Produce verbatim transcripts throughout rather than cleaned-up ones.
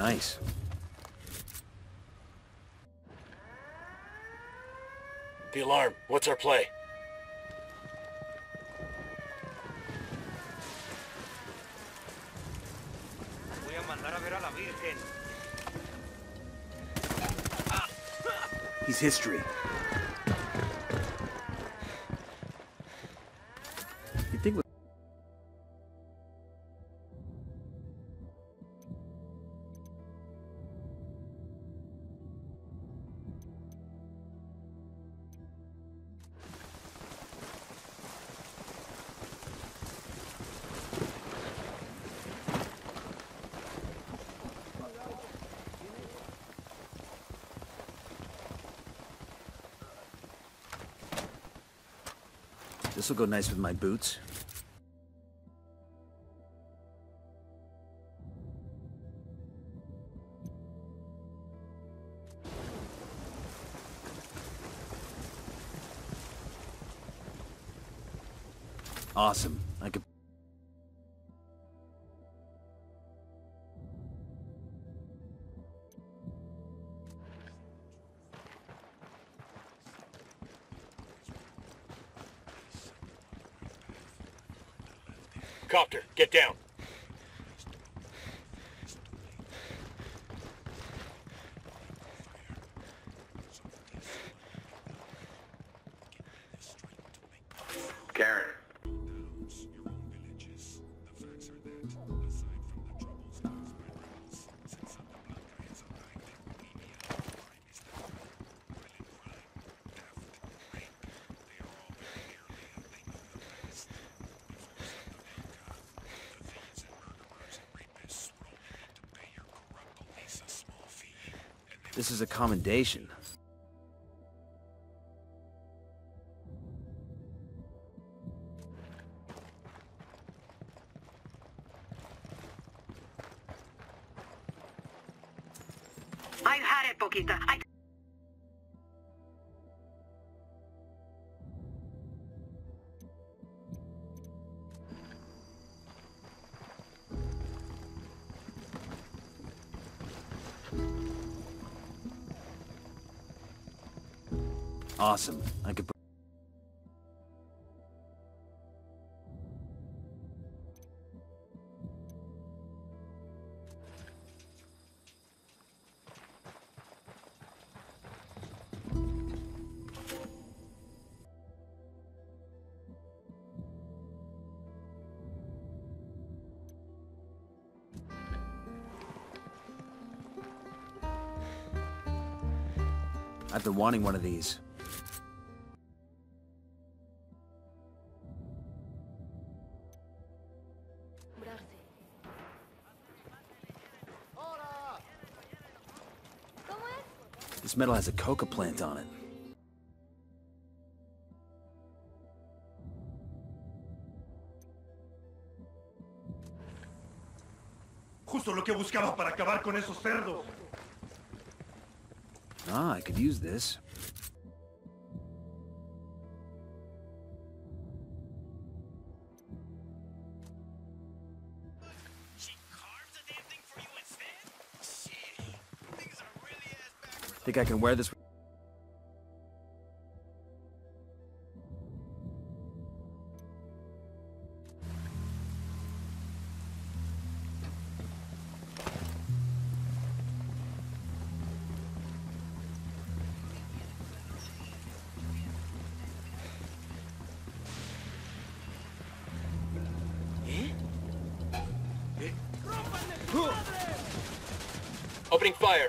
Nice. The alarm. What's our play? He's history. You think we This will go nice with my boots. Awesome. I could. Copter, get down. Karen. This is a commendation. I've had it, Boquita. I Awesome. I could. I've been wanting one of these. This metal has a coca plant on it. Justo lo que buscaba para acabar con esos cerdos. Ah, I could use this. I think I can wear this. Opening fire.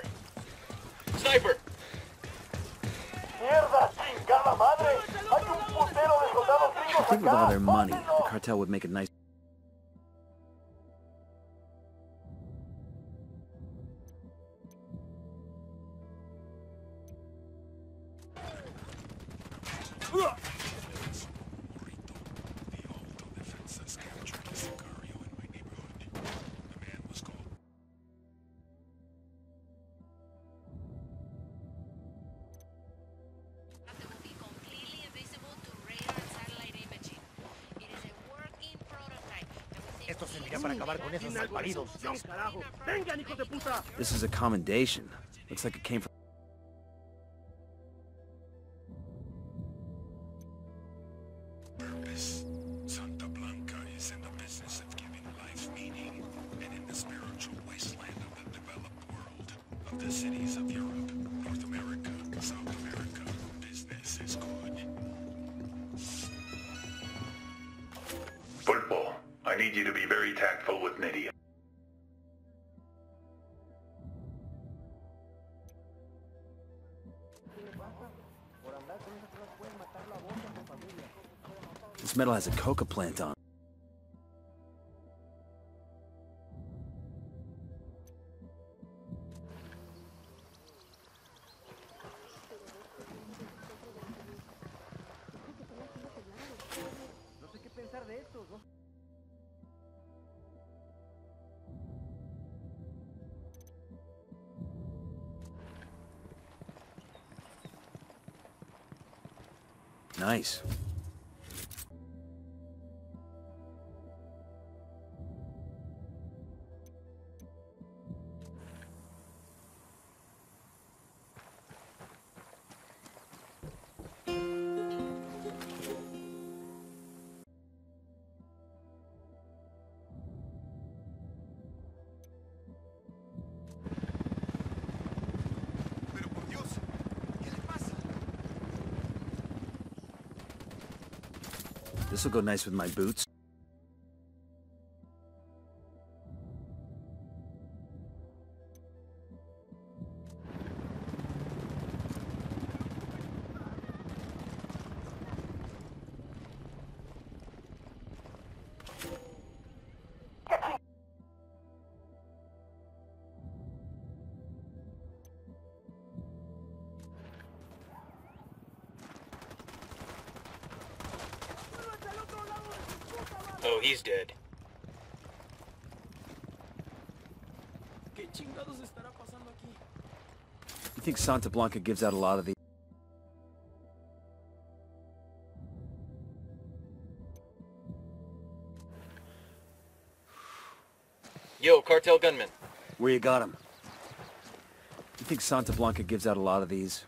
Sniper! I think with all their money, the cartel would make a nice... Product Esto servirá para acabar con esos malparidos. Vengan, hijos de puta. This is a commendation. Looks like it came from... Purpose. Santa Blanca is in the business of giving life meaning, and in the spiritual wasteland of the developed world, of the cities of Europe, North America, South America, business is good. Pulpo, I need you to be very tactful with Nidia. This metal has a coca plant on. Nice. This will go nice with my boots. Oh, he's dead. You think Santa Blanca gives out a lot of the... Yo, cartel gunman. Where you got him? You think Santa Blanca gives out a lot of these?